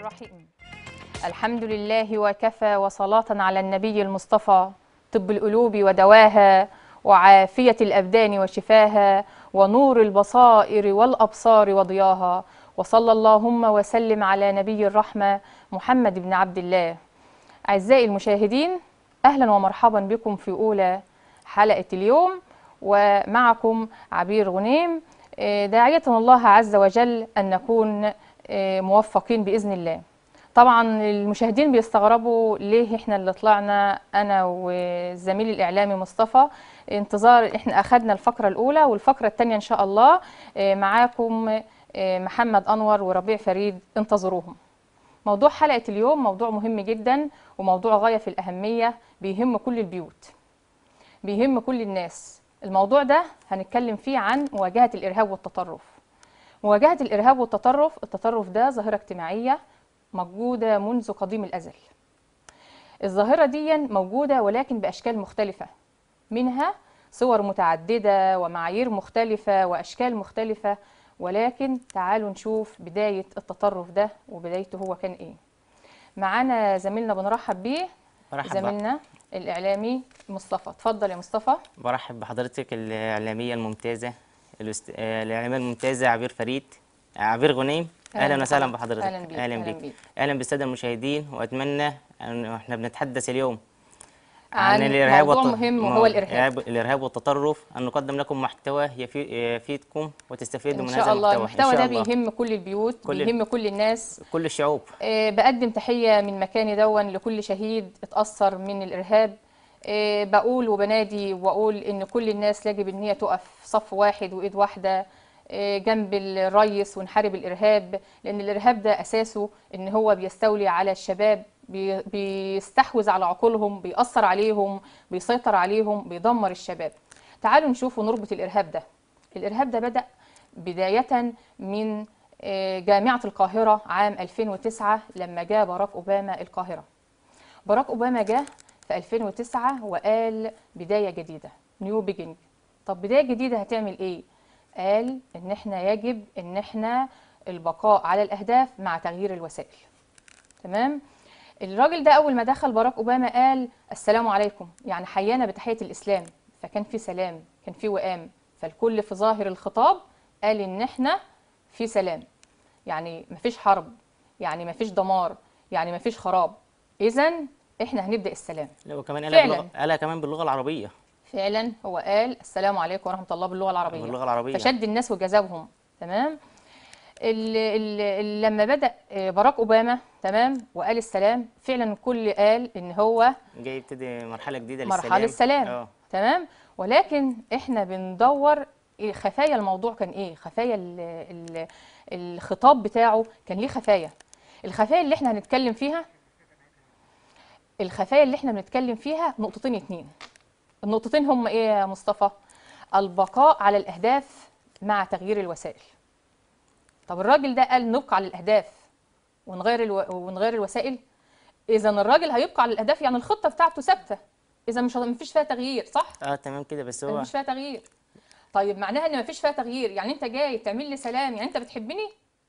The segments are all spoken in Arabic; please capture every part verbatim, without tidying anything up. الرحيم. الحمد لله وكفى، وصلاة على النبي المصطفى، طب القلوب ودواها، وعافية الأبدان وشفاها، ونور البصائر والأبصار وضياها، وصلى اللهم وسلم على نبي الرحمة محمد بن عبد الله. أعزائي المشاهدين، أهلا ومرحبا بكم في أولى حلقة اليوم، ومعكم عبير غنيم، داعية الله عز وجل أن نكون موفقين بإذن الله. طبعا المشاهدين بيستغربوا ليه احنا اللي طلعنا، انا والزميل الاعلامي مصطفى انتظار، احنا اخذنا الفقره الاولى، والفقره الثانيه ان شاء الله معاكم محمد انور وربيع فريد، انتظروهم. موضوع حلقه اليوم موضوع مهم جدا، وموضوع غايه في الاهميه، بيهم كل البيوت، بيهم كل الناس. الموضوع ده هنتكلم فيه عن مواجهه الارهاب والتطرف. مواجهه الارهاب والتطرف، التطرف ده ظاهره اجتماعيه موجودة منذ قديم الأزل. الظاهرة دي موجودة ولكن بأشكال مختلفة، منها صور متعددة ومعايير مختلفة وأشكال مختلفة، ولكن تعالوا نشوف بداية التطرف ده وبدايته هو كان إيه. معانا زميلنا بنرحب بيه، زميلنا الإعلامي مصطفى. اتفضل يا مصطفى. برحب بحضرتك الإعلامية الممتازة، الإعلامية الممتازة عبير فريد، عبير غنيم. اهلا وسهلا بحضرتك. اهلا بيك. اهلا بيك. اهلا بالساده المشاهدين، واتمنى ان احنا بنتحدث اليوم عن, عن الارهاب موضوع والت... مهم، وهو الارهاب الارهاب والتطرف، ان نقدم لكم محتوى يفيدكم وتستفيدوا من هذا المحتوى. المحتوى ده بيهم كل البيوت، كل بيهم ال... كل الناس، كل الشعوب. أه بقدم تحيه من مكاني دون لكل شهيد اتاثر من الارهاب. أه بقول وبنادي واقول ان كل الناس يجب ان هي تقف صف واحد وايد واحده جنب الريس ونحارب الإرهاب، لأن الإرهاب ده أساسه إن هو بيستولي على الشباب، بيستحوذ على عقولهم، بيأثر عليهم، بيسيطر عليهم، بيدمر الشباب. تعالوا نشوف ونربط الإرهاب ده. الإرهاب ده بدأ بداية من جامعة القاهرة عام ألفين وتسعة، لما جاء باراك أوباما القاهرة. باراك أوباما جاء في ألفين وتسعة وقال بداية جديدة، نيو بيجينج. طب بداية جديدة هتعمل إيه؟ قال إن إحنا يجب إن إحنا البقاء على الأهداف مع تغيير الوسائل. تمام؟ الراجل ده أول ما دخل باراك أوباما قال السلام عليكم، يعني حيانا بتحية الإسلام، فكان في سلام، كان في وئام، فالكل في ظاهر الخطاب قال إن إحنا في سلام، يعني مفيش حرب، يعني مفيش دمار، يعني مفيش خراب، إذن إحنا هنبدأ السلام. لو كمان قالها قالها كمان باللغة العربية. فعلا هو قال السلام عليكم ورحمه الله باللغه العربيه، باللغه العربيه، فشد الناس وجذبهم. تمام. ال ال لما بدا باراك اوباما تمام وقال السلام، فعلا الكل قال ان هو جاي يبتدي مرحله جديده للسلام، مرحله السلام. أوه. تمام. ولكن احنا بندور خفايا الموضوع كان ايه، خفايا ال ال الخطاب بتاعه كان ليه خفايا. الخفايا اللي احنا هنتكلم فيها، الخفايا اللي احنا بنتكلم فيها نقطتين اتنين. النقطتين هم ايه يا مصطفى؟ البقاء على الاهداف مع تغيير الوسائل. طب الراجل ده قال نبقى على الاهداف ونغير الو... ونغير الوسائل، اذا الراجل هيبقى على الاهداف، يعني الخطه بتاعته ثابته، اذا مش مفيش فيها تغيير، صح؟ اه تمام كده. بس هو مفيش فيها تغيير. طيب معناها ان مفيش فيها تغيير، يعني انت جاي تعمل لي سلام، يعني انت بتحبني؟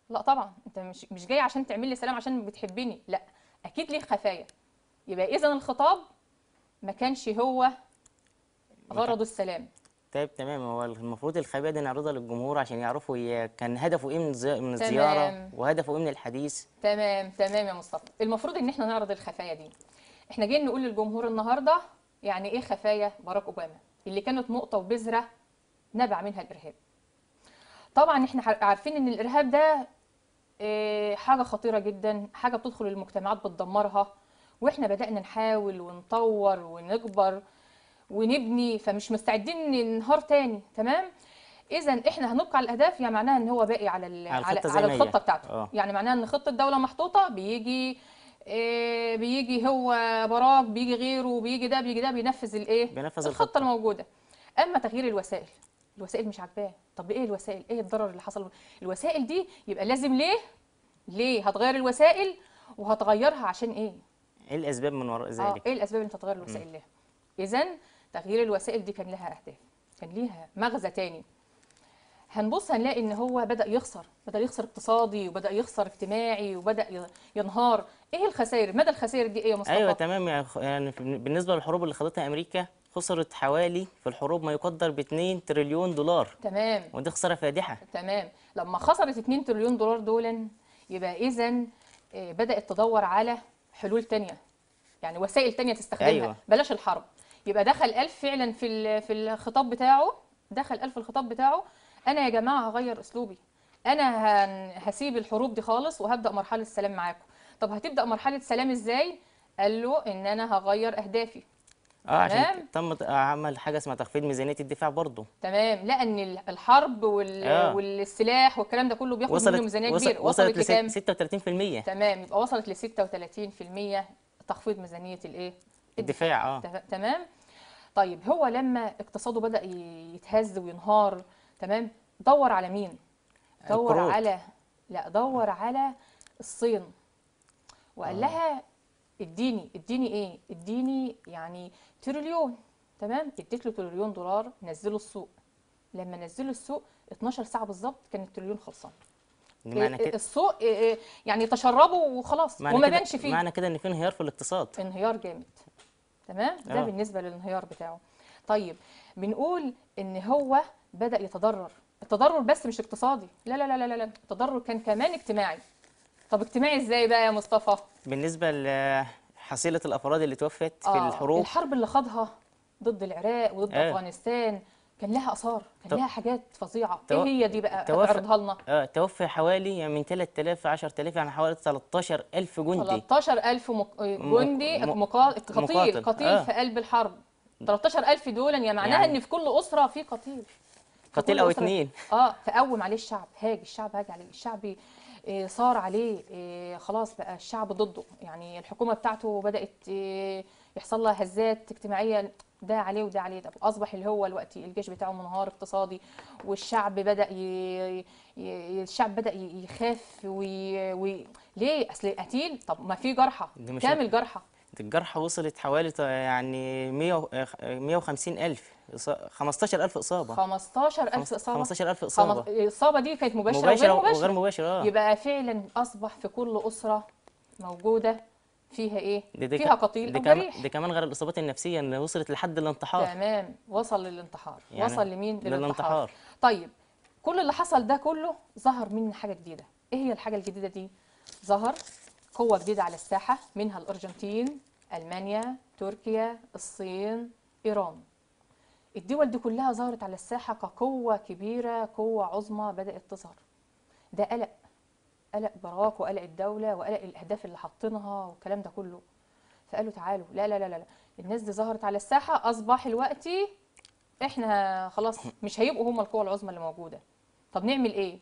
لا طبعا، انت مش مش جاي عشان تعمل لي سلام عشان بتحبني، لا اكيد ليه خفايا. يبقى اذا الخطاب ما كانش هو غرضوا السلام. طيب تمام. هو المفروض الخبيئة دي نعرضها للجمهور عشان يعرفوا هي كان هدفه ايه من من الزياره، وهدفه ايه من الحديث. تمام تمام يا مصطفى. المفروض ان احنا نعرض الخفايا دي. احنا جايين نقول للجمهور النهارده يعني ايه خفايا باراك اوباما اللي كانت نقطه وبذره نبع منها الارهاب. طبعا احنا عارفين ان الارهاب ده حاجه خطيره جدا، حاجه بتدخل المجتمعات بتدمرها، واحنا بدانا نحاول ونطور ونكبر ونبني، فمش مستعدين ننهار تاني. تمام. اذا احنا هنبقى على الاهداف، يعني معناها ان هو باقي على على, على, على الخطه بتاعته. أوه. يعني معناها ان خطه الدوله محطوطه، بيجي إيه بيجي هو باراك، بيجي غيره، بيجي ده بيجي ده، بينفذ الايه، بينفذ الخطه, الخطة الموجوده. اما تغيير الوسائل، الوسائل مش عاجباه. طب ايه الوسائل؟ ايه الضرر اللي حصل؟ الوسائل دي يبقى لازم ليه ليه هتغير الوسائل، وهتغيرها عشان ايه؟ ايه الاسباب من وراء ذلك؟ اه ايه الاسباب اللي انت تغير الوسائل ليه؟ اذا تغيير الوسائل دي كان لها أهداف، كان ليها مغزى تاني. هنبص هنلاقي ان هو بدأ يخسر، بدأ يخسر اقتصادي وبدأ يخسر اجتماعي وبدأ ينهار. ايه الخسائر؟ مدى الخسائر دي ايه يا مصطفى؟ ايوه تمام، يعني بالنسبه للحروب اللي خاضتها امريكا خسرت حوالي في الحروب ما يقدر ب اتنين تريليون دولار. تمام، ودي خساره فادحه. تمام، لما خسرت اتنين تريليون دولار دولا يبقى اذا بدأت تدور على حلول تانية، يعني وسائل تانية تستخدمها. أيوة. بلاش الحرب. يبقى دخل ألف فعلا في في الخطاب بتاعه، دخل ألف الخطاب بتاعه، أنا يا جماعة هغير أسلوبي، أنا هسيب الحروب دي خالص وهبدأ مرحلة السلام معاكم. طب هتبدأ مرحلة سلام إزاي؟ قال له إن أنا هغير أهدافي. اه عشان تم عمل حاجه اسمها تخفيض ميزانيه الدفاع برضه. تمام، لان الحرب وال... آه. والسلاح والكلام ده كله بياخد منه ميزانيه وصل... كبيره. وصلت, وصلت ل ستة وتلاتين في المية. تمام، يبقى وصلت ل ستة وتلاتين في المية تخفيض ميزانيه الايه؟ الدفاع. اه تمام. طيب هو لما اقتصاده بدا يتهز وينهار، تمام، دور على مين؟ دور الكروت. على لا دور على الصين وقال آه. لها اديني اديني ايه؟ اديني يعني تريليون. تمام؟ اديت له تريليون دولار، نزلوا السوق. لما نزلوا السوق اتناشر ساعة بالظبط كان التريليون خلصان. معنى كده السوق يعني تشربوا وخلاص وما بانش فيه. معنى كده ان في انهيار في الاقتصاد. انهيار جامد. تمام؟ ده بالنسبة للانهيار بتاعه. طيب بنقول ان هو بدأ يتضرر، التضرر بس مش اقتصادي، لا لا لا لا لا، التضرر كان كمان اجتماعي. طب اجتماعي ازاي بقى يا مصطفى؟ بالنسبه لحصيله الافراد اللي توفت آه في الحروب، الحرب اللي خاضها ضد العراق وضد آه افغانستان كان لها اثار، كان لها حاجات فظيعه. ايه هي دي بقى؟ تعرضها لنا. اه توفي حوالي من تلات آلاف ل عشرة آلاف، يعني حوالي تلتاشر ألف جندي. تلتاشر ألف جندي قتيل قتيل آه في قلب الحرب. تلتاشر ألف دولا يعني معناها يعني ان في كل اسره في قتيل، قتيل او اتنين. اه فقوم عليه الشعب، هاج الشعب، هاج عليه الشعب، إيه صار عليه إيه خلاص بقى الشعب ضده، يعني الحكومه بتاعته بدات إيه يحصل لها هزات اجتماعيه، ده عليه وده عليه، ده اصبح اللي هو الوقت الجيش بتاعه منهار اقتصادي، والشعب بدا ي... ي... الشعب بدا يخاف وي... وي... ليه؟ اصل قتيل، طب ما في جرحى، كامل جرحى، الجرحى وصلت حوالي يعني مية وخمسين ألف، خمستاشر ألف إصابة. خمستاشر ألف إصابة. خمستاشر ألف إصابة. الإصابة دي كانت مباشرة, مباشرة وغير مباشرة. وغير مباشرة. يبقى فعلا أصبح في كل أسرة موجودة فيها إيه؟ دي دي فيها قتيل أو جريح. دي كمان غير الإصابات النفسية إن وصلت لحد الانتحار. تمام، وصل للانتحار. يعني وصل لمين؟ للانتحار. للانتحار. طيب كل اللي حصل ده كله ظهر منه حاجة جديدة. إيه هي الحاجة الجديدة دي؟ ظهر قوة جديدة على الساحة، منها الأرجنتين، ألمانيا، تركيا، الصين، إيران. الدول دي كلها ظهرت على الساحة كقوة كبيرة، قوة عظمى بدأت تظهر. ده قلق، قلق باراك وقلق الدولة وقلق الأهداف اللي حاطينها والكلام ده كله. فقالوا تعالوا لا لا لا لا، الناس دي ظهرت على الساحة، أصبح الوقت إحنا خلاص مش هيبقوا هم القوة العظمى اللي موجودة. طب نعمل إيه؟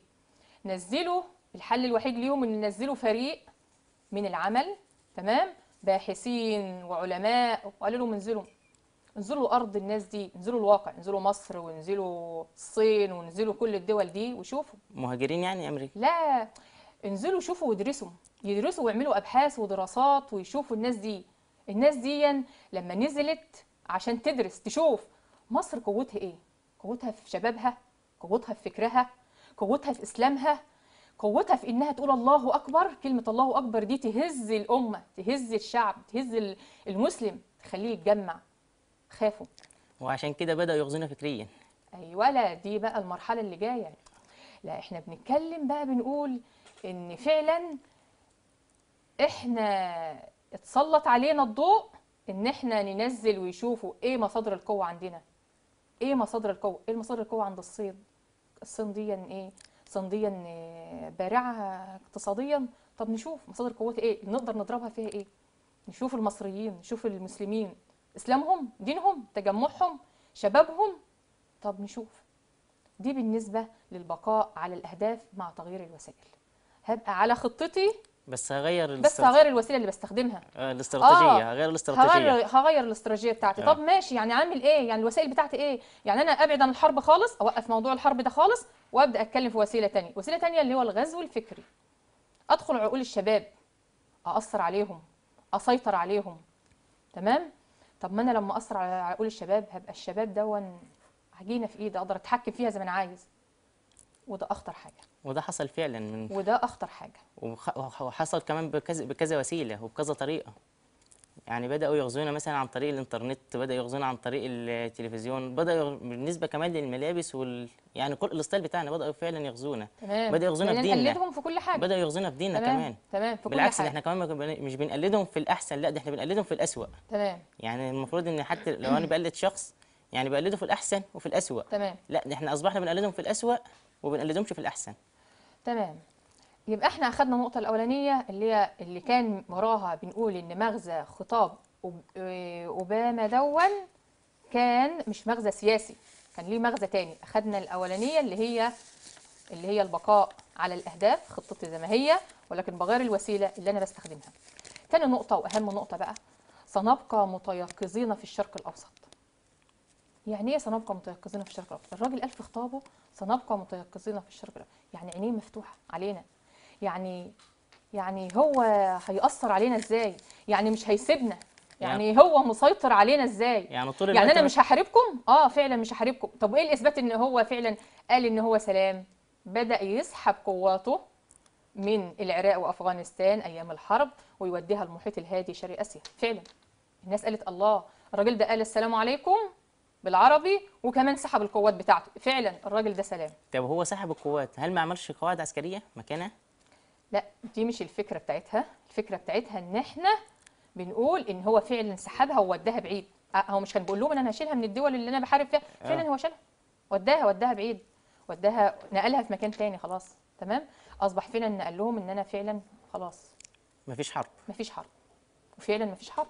نزلوا، الحل الوحيد ليهم إن نزلوا فريق من العمل، تمام، باحثين وعلماء، وقالوا لهم انزلوا انزلوا ارض الناس دي، انزلوا الواقع، انزلوا مصر وانزلوا الصين وانزلوا كل الدول دي وشوفوا. مهاجرين يعني امريكا؟ لا، انزلوا شوفوا وادرسوا، يدرسوا ويعملوا ابحاث ودراسات ويشوفوا الناس دي. الناس دي لما نزلت عشان تدرس تشوف مصر قوتها ايه؟ قوتها في شبابها، قوتها في فكرها، قوتها في اسلامها، قوتها في انها تقول الله اكبر. كلمه الله اكبر دي تهز الامه، تهز الشعب، تهز المسلم، تخليه يتجمع. خافوا، وعشان كده بدا يغزونا فكريا. ايوه، لا دي بقى المرحله اللي جايه. لا احنا بنتكلم بقى، بنقول ان فعلا احنا اتسلط علينا الضوء ان احنا ننزل ويشوفوا ايه مصادر القوه عندنا، ايه مصادر القوه. ايه مصادر القوه عند الصين؟ الصين دي ايه؟ صنديا بارعه اقتصاديا. طب نشوف مصادر قوتها ايه، نقدر نضربها فيها ايه، نشوف المصريين، نشوف المسلمين، اسلامهم، دينهم، تجمعهم، شبابهم. طب نشوف. دي بالنسبه للبقاء على الاهداف مع تغيير الوسائل. هبقى على خطتي بس هغير الاستراتيجية. بس هغير الوسيله اللي بستخدمها. آه الاستراتيجيه، هغير الاستراتيجيه. هغير هغير الاستراتيجيه بتاعتي. آه. طب ماشي، يعني عامل ايه؟ يعني الوسائل بتاعتي ايه؟ يعني انا ابعد عن الحرب خالص، اوقف موضوع الحرب ده خالص، وابدا اتكلم في وسيله ثانيه، وسيله ثانيه اللي هو الغزو الفكري. ادخل عقول الشباب، ااثر عليهم، اسيطر عليهم. تمام؟ طب ما انا لما اثر على عقول الشباب هبقى الشباب دون عجينه في ايدي، اقدر اتحكم فيها زي ما انا عايز. وده اخطر حاجه. وده حصل فعلا من وده اخطر حاجه. وحصل كمان بكذا بكذا وسيله وبكذا طريقه. يعني بداوا يغزونا مثلا عن طريق الانترنت، بدا يغزونا عن طريق التلفزيون، بدا يغ... بالنسبه كمان للملابس وال يعني كل الستايل بتاعنا بداوا فعلا يغزونا. تمام. بدا يغزونا في ديننا، بنقلدهم في كل حاجه، بدا يغزونا في ديننا. تمام. كمان تمام في كل بالعكس حاجة. احنا كمان مش بنقلدهم في الاحسن، لا ده احنا بنقلدهم في الاسوأ. تمام. يعني المفروض ان حتى لو انا بقلد شخص يعني بقلده في الاحسن وفي الاسوأ. تمام. لا ده احنا اصبحنا بنقلدهم في الاسوأ وبنقلدهمش في الاحسن. تمام. يبقى احنا اخدنا النقطة الأولانية اللي هي اللي كان وراها بنقول إن مغزى خطاب أوباما دون كان مش مغزى سياسي، كان ليه مغزى تاني. اخدنا الأولانية اللي هي اللي هي البقاء على الأهداف، خطتي زي ما هي ولكن بغير الوسيلة اللي أنا بستخدمها. تاني نقطة وأهم نقطة بقى، سنبقى متيقظين في الشرق الأوسط. يعني إيه سنبقى متيقظين في الشرق الأوسط؟ الراجل قال في خطابه سنبقى متيقظين في الشرق الأوسط، يعني عينيه مفتوحة علينا. يعني يعني هو هيأثر علينا ازاي؟ يعني مش هيسيبنا، يعني, يعني هو مسيطر علينا ازاي؟ يعني طول يعني انا مش هحاربكم؟ اه فعلا مش هحاربكم. طب ايه الاثبات ان هو فعلا قال ان هو سلام؟ بدأ يسحب قواته من العراق وافغانستان ايام الحرب ويوديها المحيط الهادي شرق اسيا. فعلا الناس قالت الله، الراجل ده قال السلام عليكم بالعربي وكمان سحب القوات بتاعته. فعلا الراجل ده سلام. طب هو سحب القوات، هل ما عملش قواعد عسكريه مكانها؟ لا دي مش الفكرة بتاعتها، الفكرة بتاعتها ان احنا بنقول ان هو فعلا سحبها ووداها بعيد. هو مش كان بيقول لهم انا هشيلها من الدول اللي انا بحارب فيها؟ فعلا هو شالها، وداها وداها بعيد، وداها نقلها في مكان تاني خلاص. تمام. اصبح فعلا ان قال لهم ان انا فعلا خلاص مفيش حرب، مفيش حرب، وفعلا مفيش حرب.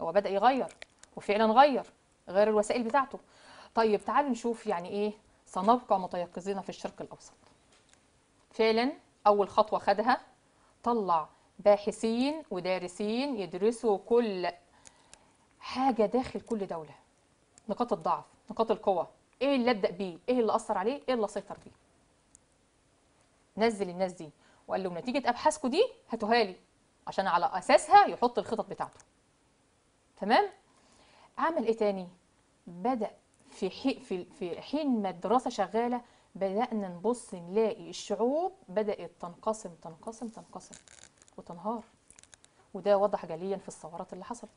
هو بدأ يغير وفعلا غير غير الوسائل بتاعته. طيب تعالوا نشوف يعني ايه سنبقى متيقظين في الشرق الاوسط. فعلا أول خطوة خدها طلع باحثين ودارسين يدرسوا كل حاجة داخل كل دولة، نقاط الضعف، نقاط القوة، إيه اللي أبدأ بيه، إيه اللي أثر عليه، إيه اللي سيطر بيه. نزل الناس دي وقال لهم نتيجة أبحاثكم دي هاتوها لي عشان على أساسها يحط الخطط بتاعته. تمام؟ عمل إيه تاني؟ بدأ في حين في حين ما الدراسة شغالة بدأنا نبص نلاقي الشعوب بدأت تنقسم تنقسم تنقسم وتنهار، وده وضح جليا في الثورات اللي حصلت.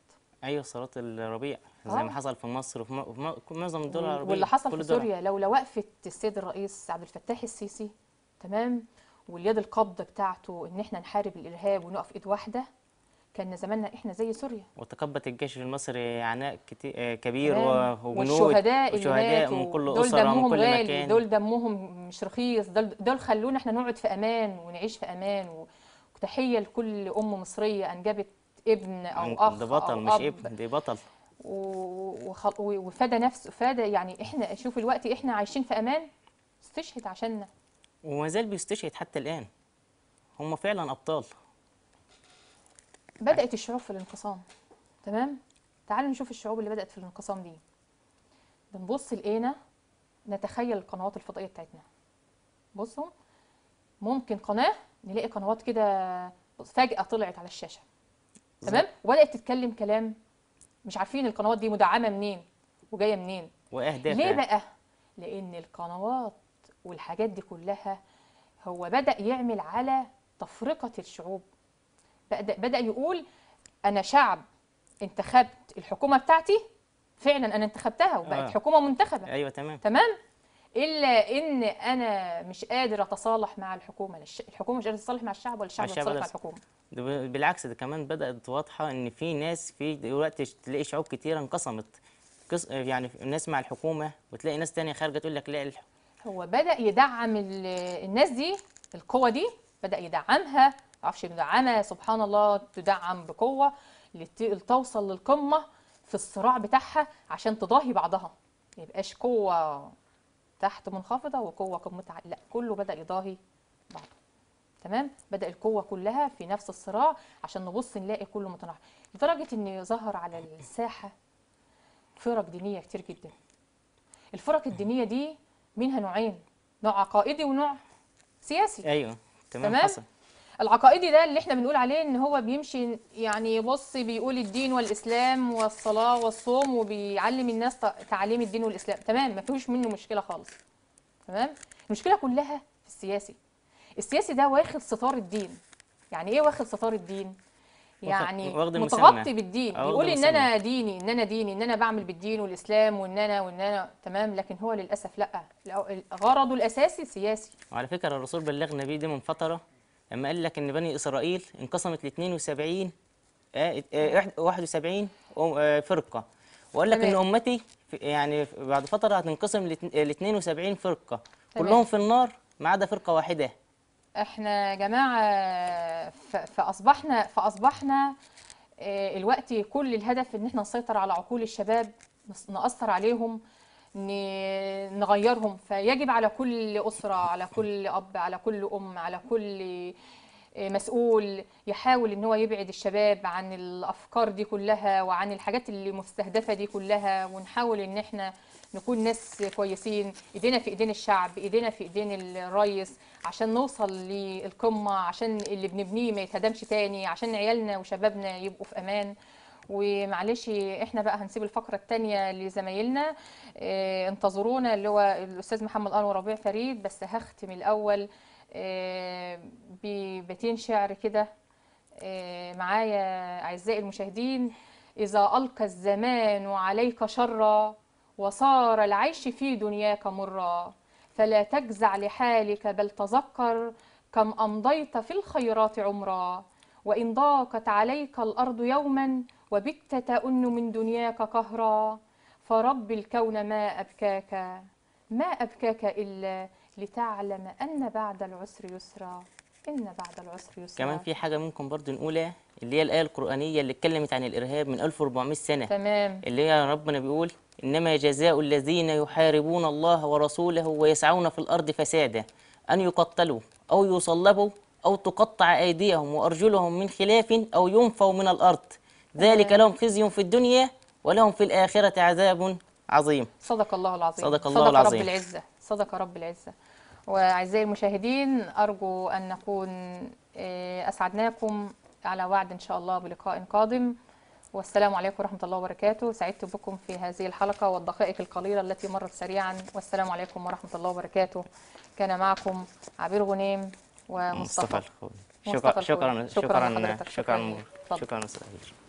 ايوه ثورات الربيع زي آه. ما حصل في مصر وفي معظم الدول العربيه، واللي حصل في سوريا لولا وقفه السيد الرئيس عبد الفتاح السيسي. تمام. واليد القبض بتاعته ان احنا نحارب الارهاب ونقف ايد واحده كان زماننا احنا زي سوريا. وتقبت الجيش المصري عناء كبير وجنود والشهداء والشهداء من كل اسره ومن كل مكان. دول دمهم مش رخيص، دول, دول خلونا احنا نقعد في امان ونعيش في امان. وتحيه لكل ام مصريه انجبت ابن او اخ ده بطل أو مش أب. ابن ده بطل وفادى نفسه، فادى. يعني احنا شوف الوقت احنا عايشين في امان، استشهد عشاننا وما زال بيستشهد حتى الان. هم فعلا ابطال. بدأت الشعوب في الانقسام. تمام؟ تعالوا نشوف الشعوب اللي بدأت في الانقسام دي. بنبص لقينا نتخيل القنوات الفضائية بتاعتنا. بصوا ممكن قناة نلاقي قنوات كده فجأة طلعت على الشاشة. تمام؟ وبدأت تتكلم كلام مش عارفين القنوات دي مدعمة منين وجاية منين وأهدافها. ليه بقى؟ لأن القنوات والحاجات دي كلها هو بدأ يعمل على تفرقة الشعوب. بدأ بدأ يقول أنا شعب انتخبت الحكومة بتاعتي، فعلا أنا انتخبتها وبقت آه. حكومة منتخبة. أيوة تمام. تمام؟ إلا إن أنا مش قادر أتصالح مع الحكومة، الحكومة مش قادرة تتصالح مع الشعب ولا الشعب يتصالح مع الحكومة. بالعكس ده كمان بدأت واضحة إن في ناس في دلوقتي تلاقي شعوب كتيرة انقسمت، يعني ناس مع الحكومة وتلاقي ناس تانية خارجة تقول لك لا. هو بدأ يدعم الناس دي، القوة دي بدأ يدعمها. معرفش مدعمه سبحان الله، تدعم بقوه لتوصل للقمه في الصراع بتاعها عشان تضاهي بعضها، ما يبقاش قوه تحت منخفضه وقوه قمتها، لا كله بدا يضاهي بعضه. تمام؟ بدا القوه كلها في نفس الصراع عشان نبص نلاقي كله متناحر، لدرجه ان ظهر على الساحه فرق دينيه كتير جدا. الفرق الدينيه دي منها نوعين، نوع عقائدي ونوع سياسي. ايوه تمام, تمام؟ حصل. العقائدي ده اللي احنا بنقول عليه ان هو بيمشي يعني بص بيقول الدين والاسلام والصلاه والصوم وبيعلم الناس تعليم الدين والاسلام. تمام؟ ما فيهوش منه مشكله خالص. تمام؟ المشكله كلها في السياسي. السياسي ده واخد ستار الدين. يعني ايه واخد ستار الدين؟ يعني متغطي بالدين، يقول ان انا ديني ان انا ديني ان انا بعمل بالدين والاسلام وان انا وان انا تمام، لكن هو للاسف لا، غرضه الاساسي سياسي. وعلى فكره الرسول بلغنا بيه دي من فتره لما قال لك ان بني اسرائيل انقسمت ل اثنين وسبعين واحد وسبعين فرقه، وقال لك ان امتي يعني بعد فتره هتنقسم ل اثنين وسبعين فرقه كلهم في النار ما عدا فرقه واحده. احنا يا جماعه فاصبحنا فاصبحنا الوقت كل الهدف ان احنا نسيطر على عقول الشباب، ناثر عليهم، نغيرهم. فيجب على كل اسره، على كل اب، على كل ام، على كل مسؤول يحاول ان هو يبعد الشباب عن الافكار دي كلها وعن الحاجات اللي مستهدفه دي كلها، ونحاول ان احنا نكون ناس كويسين، ايدينا في ايدين الشعب، ايدينا في ايدين الرئيس، عشان نوصل للقمه، عشان اللي بنبنيه ما يتهدمش تاني، عشان عيالنا وشبابنا يبقوا في امان. ومعلش احنا بقى هنسيب الفقره الثانيه لزمايلنا، اه انتظرونا، اللي هو الاستاذ محمد أنور وربيع فريد. بس هختم الاول اه ببيتين شعر كده اه معايا اعزائي المشاهدين. اذا القى الزمان عليك شرا وصار العيش في دنياك مرا، فلا تجزع لحالك بل تذكر كم أمضيت في الخيرات عمرا، وإن ضاقت عليك الأرض يوما وبت تأن من دنياك قهرا، فرب الكون ما أبكاك ما أبكاك إلا لتعلم أن بعد العسر يسرا، إن بعد العسر يسرا. كمان في حاجة ممكن برضو نقولها، اللي هي الآية القرآنية اللي اتكلمت عن الإرهاب من ألف وأربعمائة سنة، تمام، اللي هي ربنا بيقول إنما جزاء الذين يحاربون الله ورسوله ويسعون في الأرض فسادا أن يقتلوا أو يصلبوا أو تقطع أيديهم وأرجلهم من خلاف أو ينفوا من الأرض، ذلك لهم خزي في الدنيا ولهم في الآخرة عذاب عظيم. صدق الله العظيم، صدق الله العظيم، صدق رب العزة، صدق رب العزة. وأعزائي المشاهدين، أرجو أن نكون أسعدناكم، على وعد إن شاء الله بلقاء قادم، والسلام عليكم ورحمة الله وبركاته. سعدت بكم في هذه الحلقة والدقائق القليلة التي مرت سريعا، والسلام عليكم ورحمة الله وبركاته. كان معكم عبير غنيم ومصطفى. شكرا شكرا شكرا شكرا, شكرا, شكرا, شكرا, شكرا, شكرا, شكرا, شكرا, شكرا, شكرا, شكرا, شكرا